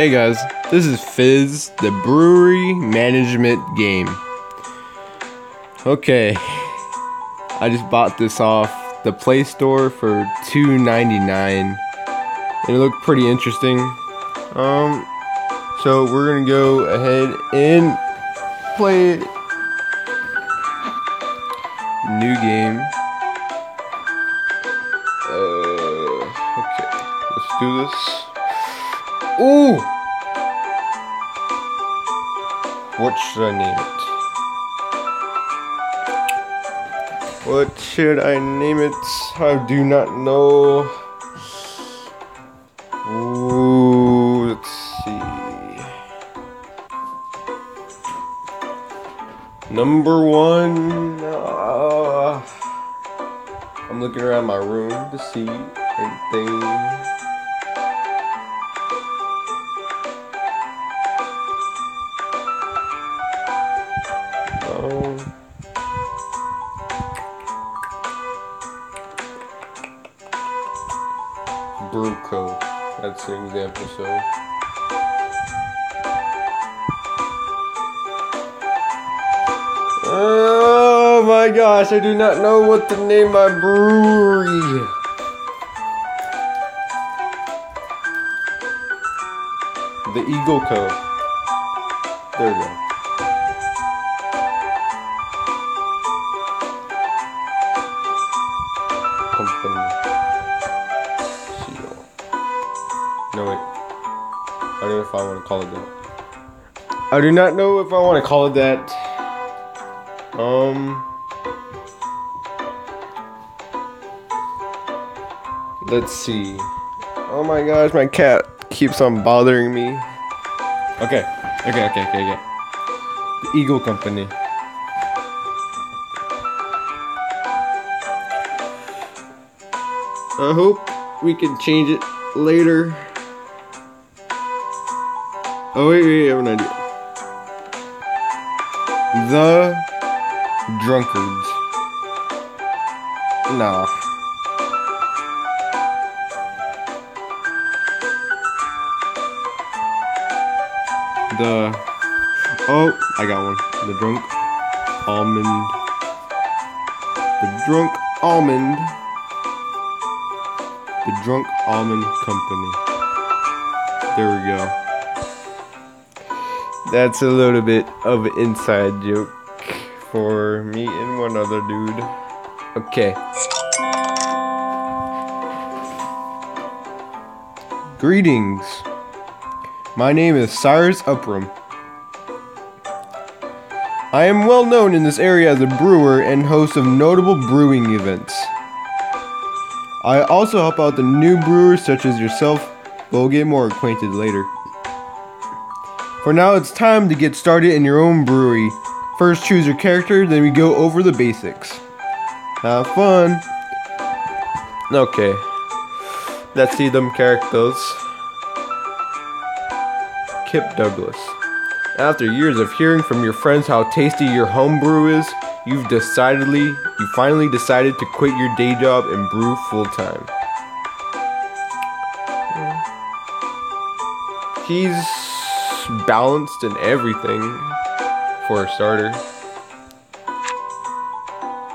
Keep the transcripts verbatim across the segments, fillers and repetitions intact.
Hey guys, this is Fizz, the brewery management game. Okay, I just bought this off the Play Store for two dollars and ninety-nine cents. It looked pretty interesting. Um, so we're gonna go ahead and play it. New game. Uh, okay, let's do this. Ooh! What should I name it? What should I name it? I do not know. Ooh, let's see. Number one. Uh, I'm looking around my room to see anything. Um, Bruco, that's an example, so. Oh my gosh, I do not know what to name my brewery. The Eagle Co. There we go. Company. Seal. No, wait. I don't know if I want to call it that. I do not know if I want to call it that. Um, let's see. Oh my gosh, my cat keeps on bothering me. Okay, okay, okay, okay, okay. The Eagle Company. I hope we can change it later. Oh wait, wait, I have an idea. The Drunkards. Nah. The... Oh, I got one. The Drunk Almond. The Drunk Almond. The Drunk Almond Company. There we go. That's a little bit of an inside joke for me and one other dude. Okay. Greetings. My name is Cyrus Upram. I am well known in this area as a brewer and host of notable brewing events. I also help out the new brewers such as yourself, but we'll get more acquainted later. For now, it's time to get started in your own brewery. First choose your character, then we go over the basics. Have fun! Okay. Let's see them characters. Kip Douglas. After years of hearing from your friends how tasty your homebrew is, you've decidedly, you finally decided to quit your day job and brew full-time. He's balanced in everything. For a starter.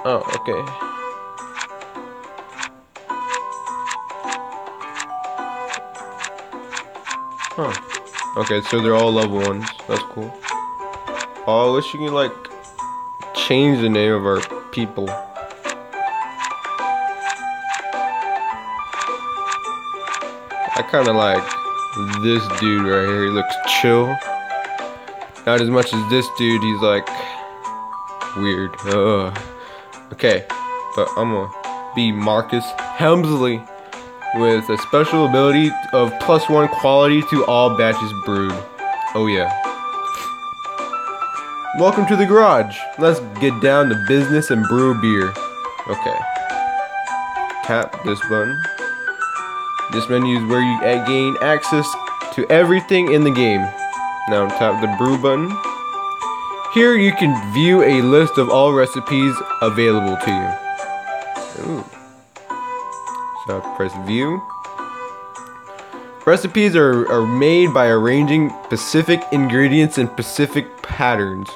Oh, okay. Huh. Okay, so they're all level ones. That's cool. Oh, I wish you could, like, change the name of our people. I kind of like this dude right here. He looks chill. Not as much as this dude, he's like, weird. Ugh. Okay, but I'm gonna be Marcus Hemsley with a special ability of plus one quality to all batches brewed. Oh yeah. Welcome to the garage. Let's get down to business and brew beer. Okay. Tap this button. This menu is where you gain access to everything in the game. Now tap the brew button. Here you can view a list of all recipes available to you. Ooh. So I press view. Recipes are, are made by arranging specific ingredients in specific patterns.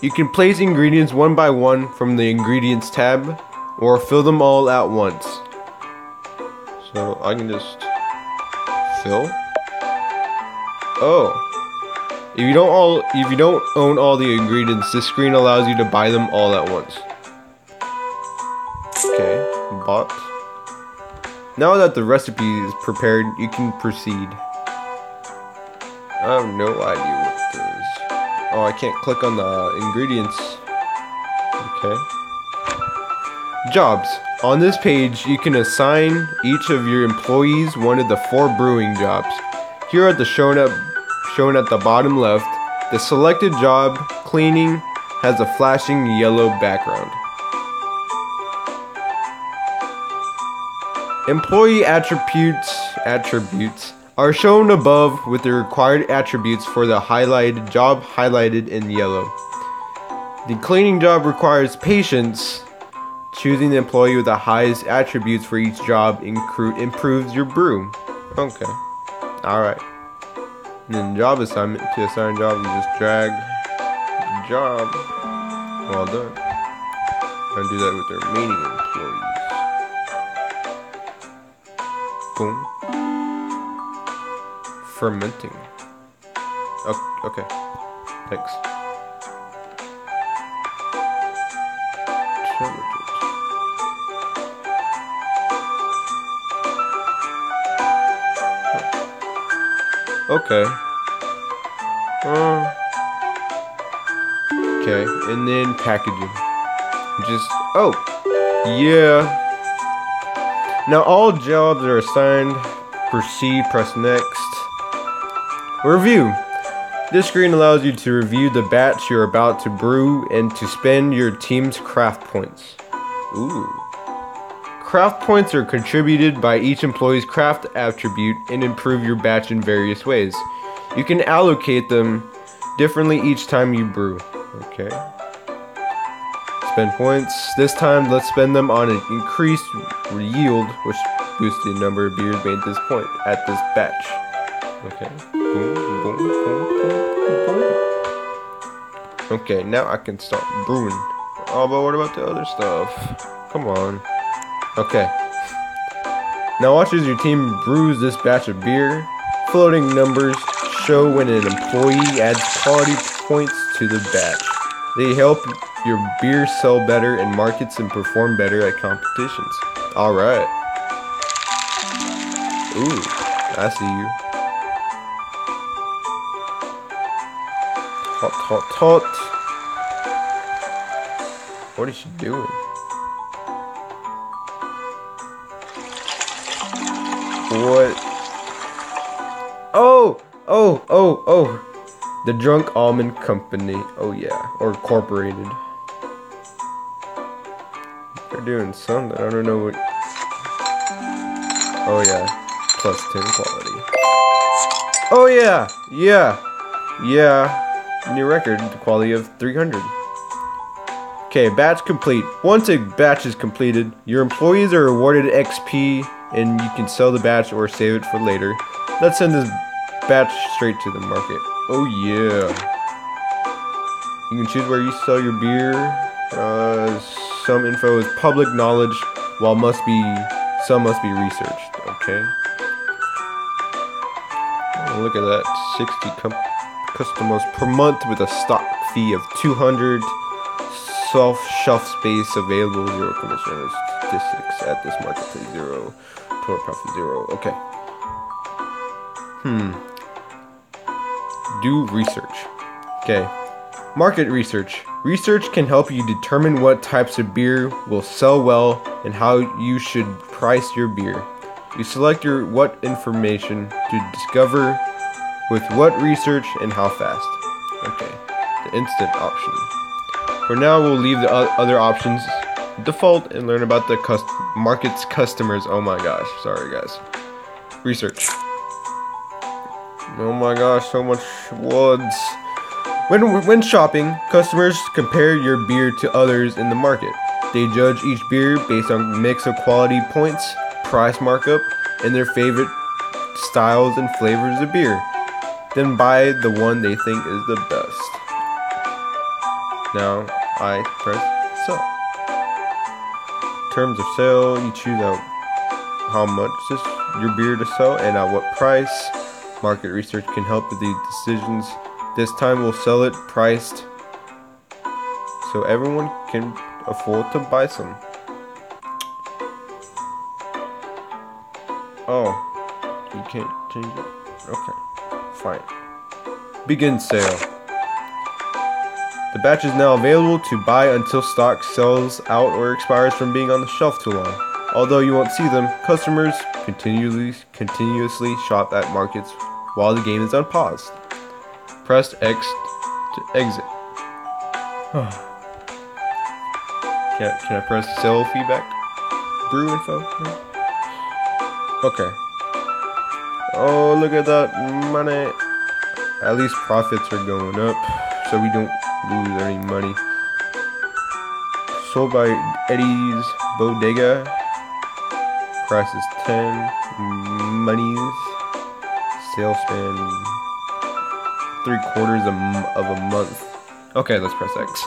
You can place ingredients one by one from the ingredients tab, or fill them all at once. So I can just fill. Oh. If you don't all, if you don't own all the ingredients, this screen allows you to buy them all at once. Okay, bought. Now that the recipe is prepared, you can proceed. I have no idea what this is. Oh, I can't click on the ingredients. Okay. Jobs. On this page, you can assign each of your employees one of the four brewing jobs. Here at the shown up. Shown at the bottom left, the selected job, cleaning, has a flashing yellow background. Employee attributes attributes are shown above with the required attributes for the highlighted job highlighted in yellow. The cleaning job requires patience. Choosing the employee with the highest attributes for each job incru- improves your brew. Okay. Alright. And then job assignment, to assign job, you just drag the job. Well done. I'll do that with the remaining employees. Boom. Fermenting. Oh, okay. Thanks. Okay. Uh, okay, and then packaging. Just, oh, yeah. Now all jobs are assigned. Proceed, press next. Review. This screen allows you to review the batch you're about to brew and to spend your team's craft points. Ooh. Craft points are contributed by each employee's craft attribute and improve your batch in various ways. You can allocate them differently each time you brew. Okay. Spend points. This time, let's spend them on an increased yield, which boosts the number of beers made at this point, at this batch. Okay. Boom, boom, boom, boom, boom. Okay, now I can start brewing. Oh, but what about the other stuff? Come on. Okay. Now watch as your team brews this batch of beer. Floating numbers show when an employee adds quality points to the batch. They help your beer sell better in markets and perform better at competitions. Alright. Ooh, I see you. Hot, hot, hot. What is she doing? What? Oh, oh, oh, oh. The Drunk Almond Company. Oh, yeah. Or Incorporated. They're doing something. I don't know what. Oh, yeah. Plus ten quality. Oh, yeah. Yeah. Yeah. New record. The quality of three hundred. Okay, batch complete. Once a batch is completed, your employees are awarded X P. And you can sell the batch or save it for later. Let's send this batch straight to the market. Oh yeah. You can choose where you sell your beer. Uh, some info is public knowledge, while must be some must be researched. Okay. Oh, look at that, sixty com- customers per month with a stock fee of two hundred. Self shelf space available. Zero commission statistics at this marketplace. Zero. Total profit zero. Okay. Hmm. Do research. Okay. Market research. Research can help you determine what types of beer will sell well and how you should price your beer. You select your what information to discover with what research and how fast. Okay. The instant option. For now, we'll leave the other options default and learn about the cust- market's customers. Oh my gosh, sorry guys. Research. Oh my gosh, so much words. When when shopping, customers compare your beer to others in the market. They judge each beer based on a mix of quality points, price markup, and their favorite styles, and flavors of beer, then buy the one they think is the best. Now I press sell. Terms of sale, you choose out how much this, your beer to sell and at what price. Market research can help with these decisions. This time we'll sell it priced so everyone can afford to buy some. Oh, you can't change it. Okay, fine. Begin sale. The batch is now available to buy until stock sells out or expires from being on the shelf too long. Although you won't see them, customers continually, continuously shop at markets while the game is on pause. Press X to exit. Can, can I press sell feedback? Brew info? No. Okay. Oh, look at that money. At least profits are going up, so we don't lose any money. Sold by Eddie's Bodega. Price is ten. Monies. Sales span three quarters of a month. Okay, let's press X.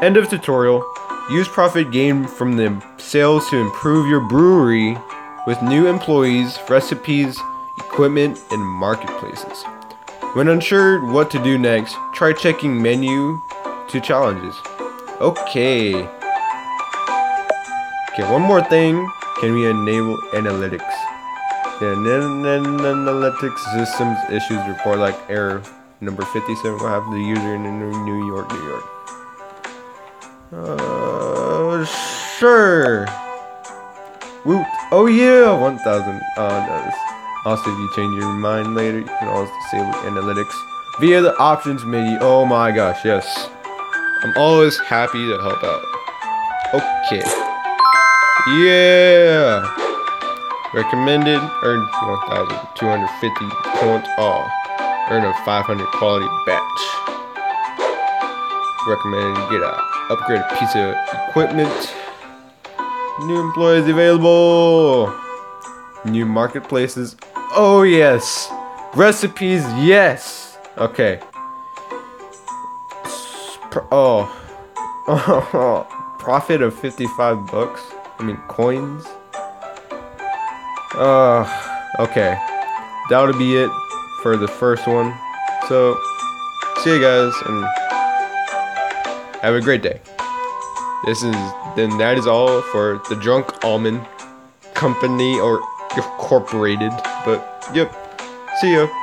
End of tutorial. Use profit gained from the sales to improve your brewery with new employees, recipes, equipment, and marketplaces. When unsure what to do next, try checking menu to challenges. Okay. Okay, one more thing. Can we enable analytics? The analytics systems issues report like error number fifty-seven. What happened to the user in New York, New York? Uh, sure. Woot. Oh yeah, one thousand. Uh, does. Also, if you change your mind later, you can always disable analytics via the options menu. Oh my gosh, yes. I'm always happy to help out. Okay. Yeah. Recommended. Earned one thousand two hundred fifty points all. Earn a five hundred quality batch. Recommended to get an upgraded piece of equipment. New employees available. New marketplaces. Oh yes. Recipes. Yes. Okay. Pro oh. oh. Profit of fifty-five bucks. I mean coins. Uh. Okay. That'll be it for the first one. So, see you guys and have a great day. This is then that is all for the Drunk Almond Company or Incorporated. But yep, see ya.